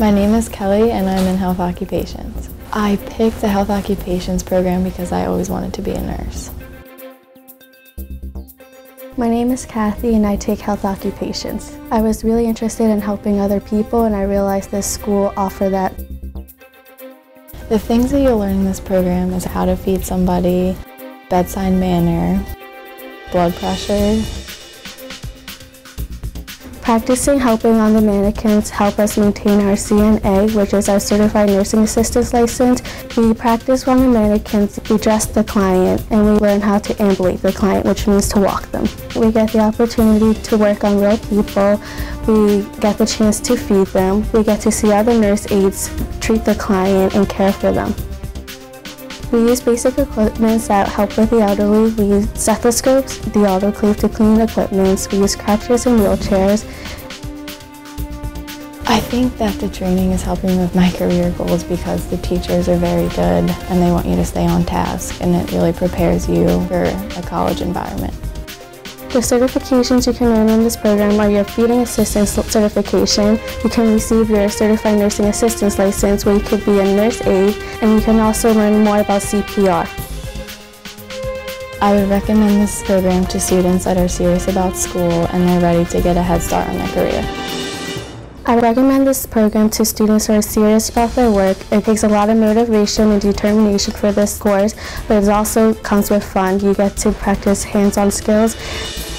My name is Kelly and I'm in health occupations. I picked the health occupations program because I always wanted to be a nurse. My name is Kathy and I take health occupations. I was really interested in helping other people and I realized this school offered that. The things that you'll learn in this program is how to feed somebody, bedside manner, blood pressure. Practicing helping on the mannequins help us maintain our CNA, which is our Certified Nursing Assistance License. We practice on the mannequins, we dress the client, and we learn how to ambulate the client, which means to walk them. We get the opportunity to work on real people, we get the chance to feed them, we get to see other nurse aides treat the client and care for them. We use basic equipment that help with the elderly. We use stethoscopes, the autoclave to clean the equipment. We use crutches and wheelchairs. I think that the training is helping with my career goals because the teachers are very good and they want you to stay on task, and it really prepares you for a college environment. The certifications you can earn in this program are your feeding assistance certification. You can receive your Certified Nursing Assistance License where you could be a nurse aide, and you can also learn more about CPR. I would recommend this program to students that are serious about school and they're ready to get a head start on their career. I recommend this program to students who are serious about their work. It takes a lot of motivation and determination for this course, but it also comes with fun. You get to practice hands-on skills.